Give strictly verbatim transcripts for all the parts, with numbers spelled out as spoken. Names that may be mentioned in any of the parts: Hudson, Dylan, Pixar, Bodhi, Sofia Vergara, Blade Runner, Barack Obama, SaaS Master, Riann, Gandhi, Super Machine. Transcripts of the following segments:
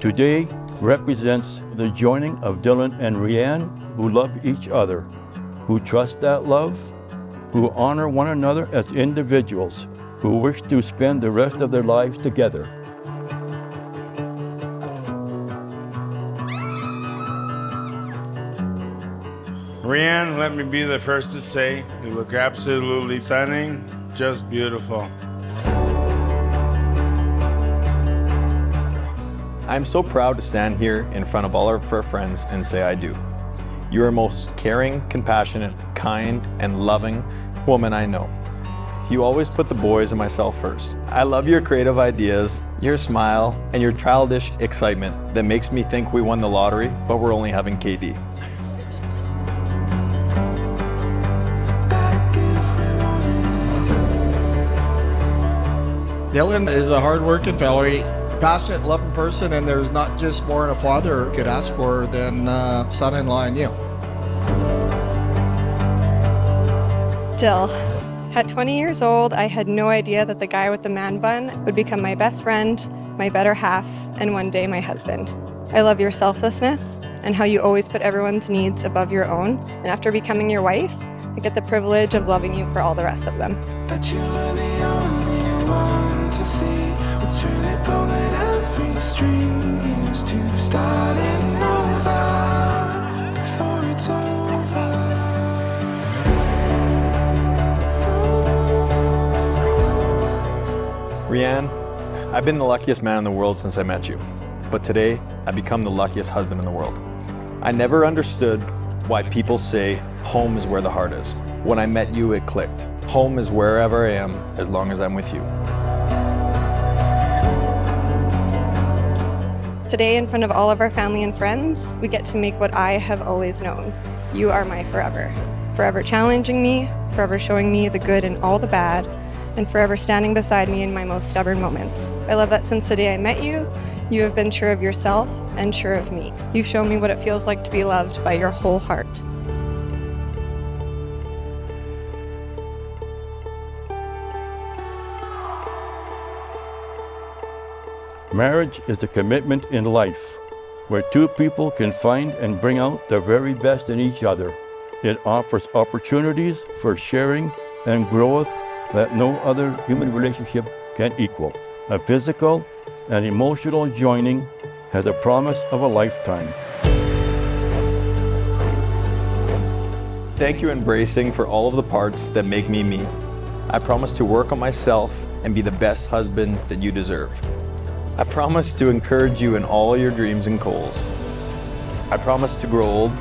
Today represents the joining of Dylan and Riann, who love each other, who trust that love, who honor one another as individuals, who wish to spend the rest of their lives together. Riann, let me be the first to say, you look absolutely stunning, just beautiful. I'm so proud to stand here in front of all of our friends and say I do. You are the most caring, compassionate, kind, and loving woman I know. You always put the boys and myself first. I love your creative ideas, your smile, and your childish excitement that makes me think we won the lottery, but we're only having K D. Dylan is a hard-working fellow, passionate, loving person, and there's not just more than a father could ask for than uh, son-in-law and you. Dylan. At twenty years old, I had no idea that the guy with the man bun would become my best friend, my better half, and one day my husband. I love your selflessness and how you always put everyone's needs above your own. And after becoming your wife, I get the privilege of loving you for all the rest of them. But you were the only one to see what's really pulling every string used to starting over before it's over. Riann, I've been the luckiest man in the world since I met you, but today I've become the luckiest husband in the world. I never understood why people say home is where the heart is. When I met you, it clicked. Home is wherever I am, as long as I'm with you. Today, in front of all of our family and friends, we get to make what I have always known. You are my forever. Forever challenging me, forever showing me the good and all the bad, and forever standing beside me in my most stubborn moments. I love that since the day I met you, you have been sure of yourself and sure of me. You've shown me what it feels like to be loved by your whole heart. Marriage is a commitment in life, where two people can find and bring out the very best in each other. It offers opportunities for sharing and growth that no other human relationship can equal. A physical and emotional joining has a promise of a lifetime. Thank you, Embracing, for all of the parts that make me me. I promise to work on myself and be the best husband that you deserve. I promise to encourage you in all your dreams and goals. I promise to grow old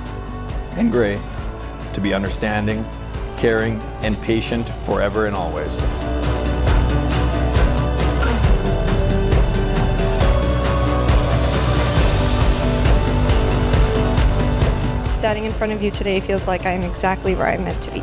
and gray, to be understanding, caring, and patient forever and always. Standing in front of you today feels like I'm exactly where I'm meant to be.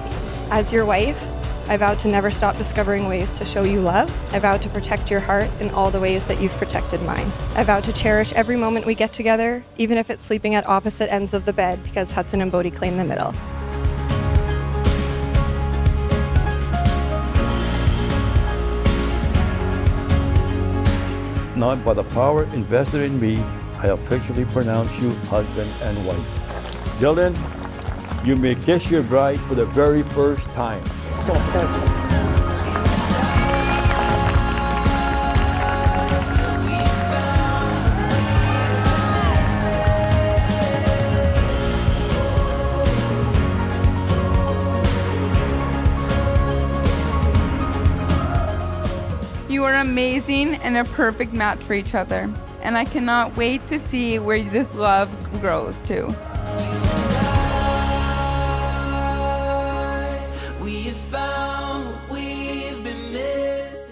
As your wife, I vow to never stop discovering ways to show you love. I vow to protect your heart in all the ways that you've protected mine. I vow to cherish every moment we get together, even if it's sleeping at opposite ends of the bed because Hudson and Bodhi claim the middle. Now, by the power invested in me, I officially pronounce you husband and wife. Dylan, you may kiss your bride for the very first time. You are amazing and a perfect match for each other, and I cannot wait to see where this love grows to.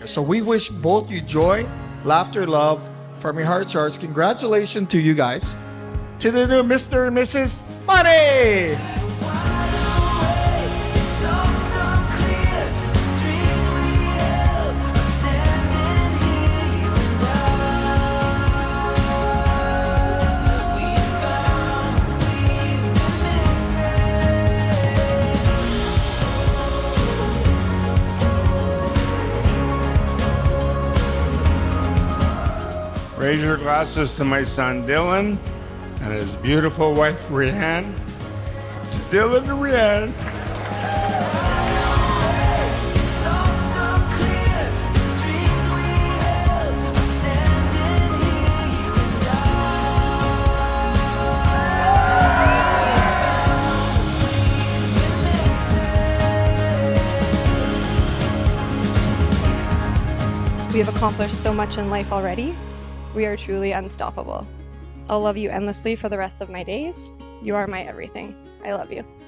So we wish both you joy, laughter, love from your heart's hearts. Congratulations to you guys. To the new Mister and Missus Bodhi! Raise your glasses to my son Dylan and his beautiful wife Riann. To Dylan and Riann. We have accomplished so much in life already. We are truly unstoppable. I'll love you endlessly for the rest of my days. You are my everything. I love you.